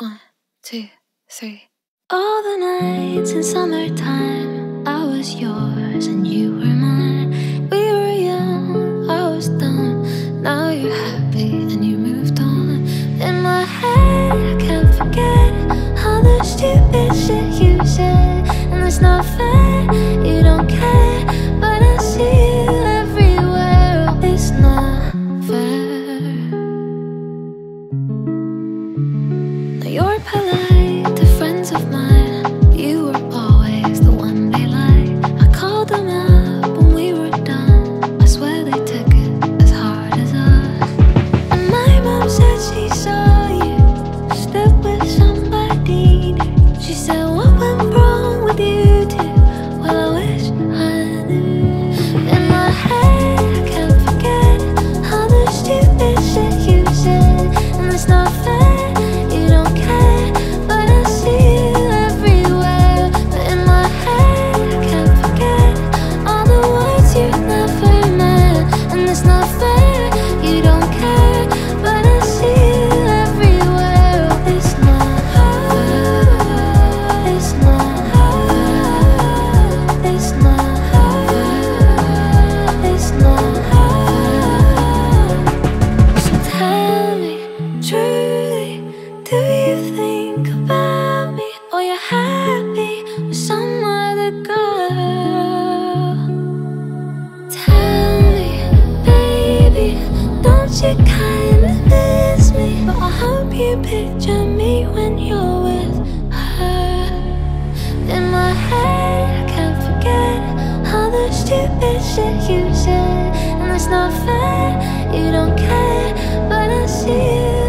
1, 2, 3. All the nights in summertime, I was yours and you were mine. We were young, I was dumb. Now you're happy and you moved on. In my head, I can't forget all the stupid shit you said. And it's not fair, you don't care, but I see you everywhere. It's not fair. Now you're polite of mine, you were always the one they liked. I called them up when we were done. I swear they took it as hard as us. And my mom said she saw you step with somebody new. She said, what went wrong with you two? Well, I wish I knew. In my head, I can't forget all the stupid shit you said. And it's not fair, you don't care, but I see you. You said, and it's not fair, you don't care, but I see you.